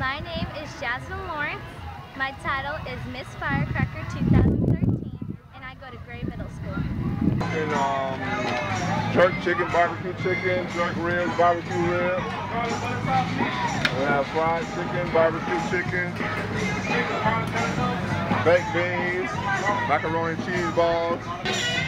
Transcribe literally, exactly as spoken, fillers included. My name is Jasmine Lawrence. My title is Miss Firecracker two thousand thirteen, and I go to Gray Middle School. And um, jerk chicken, barbecue chicken, jerk ribs, barbecue ribs. We have fried chicken, barbecue chicken, baked beans, macaroni and cheese balls.